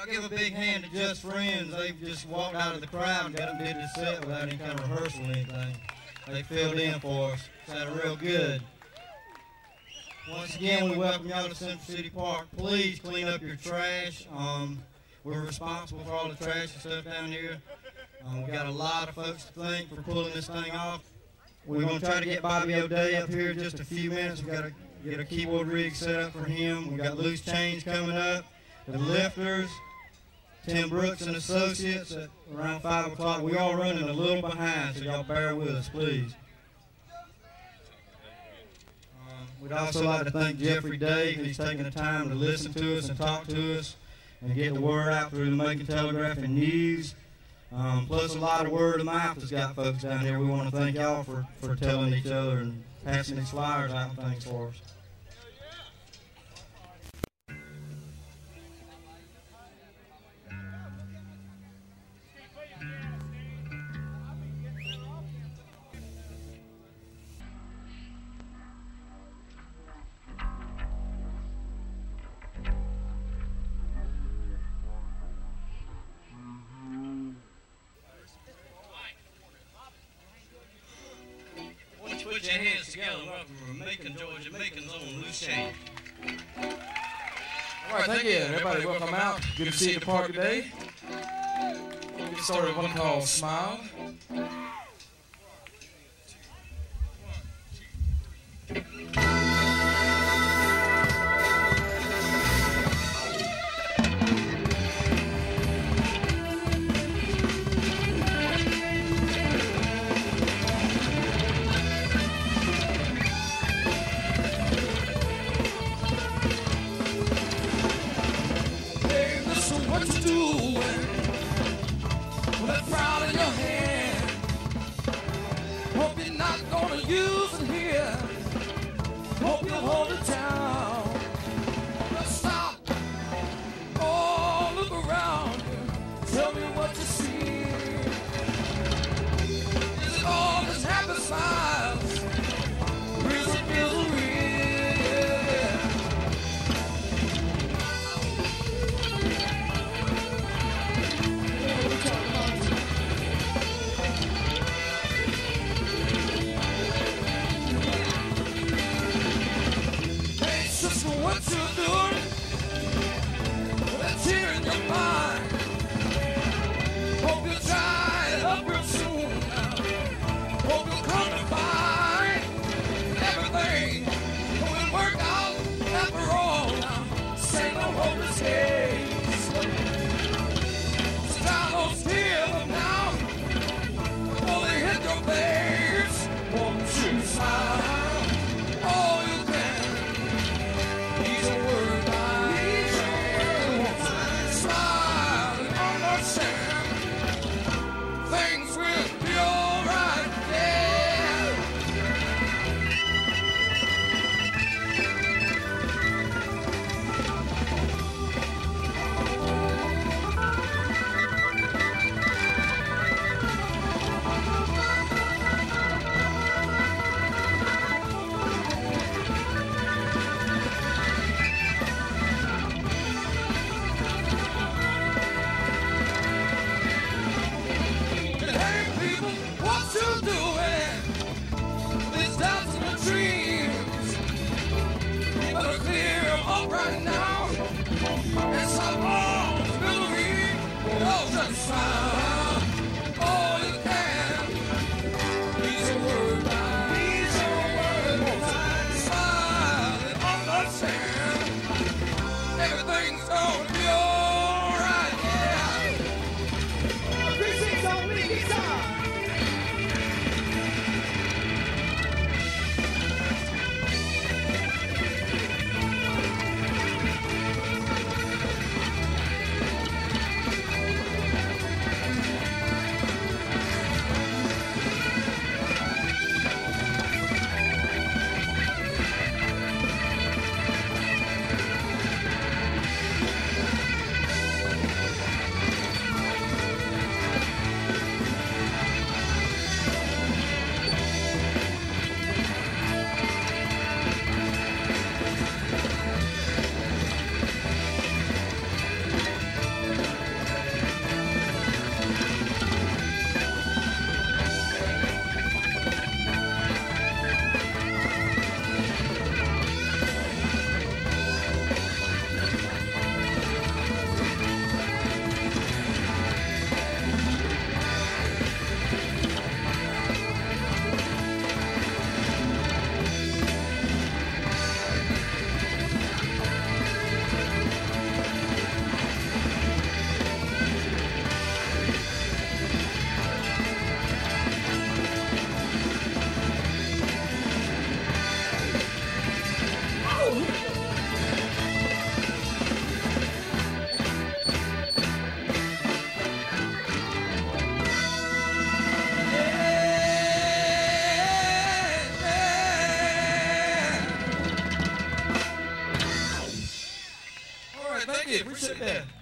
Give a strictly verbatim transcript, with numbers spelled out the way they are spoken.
I'll give a big hand to Just Friends. They just walked out of the crowd and got them did the set without any kind of rehearsal or anything. They filled in for us. Sounded real good. Once again, we welcome y'all to Central City Park. Please clean up your trash. Um, we're responsible for all the trash and stuff down here. Um, we got a lot of folks to thank for pulling this thing off. We're going to try to get Bobby O'Day up here in just a few minutes. We've got to get a keyboard rig set up for him. We've got Loose Change coming up. The Lifters, Tim Brooks and Associates at around five o'clock. We're all running a little behind, so y'all bear with us, please. Um, we'd also like to thank Jeffrey Day. He's taking the time to listen to us and talk to us and get the word out through the Macon Telegraph and News. Um, plus a lot of word of mouth has got folks down there. We want to thank y'all for, for telling each other and passing these flyers out and things for us. Put your hands together. Welcome from Macon, Georgia. Macon's own Loose Change. All right, thank you. Everybody, welcome out. Good to see you at the park today. We'll get started with one called Smile. Thank you. Appreciate that.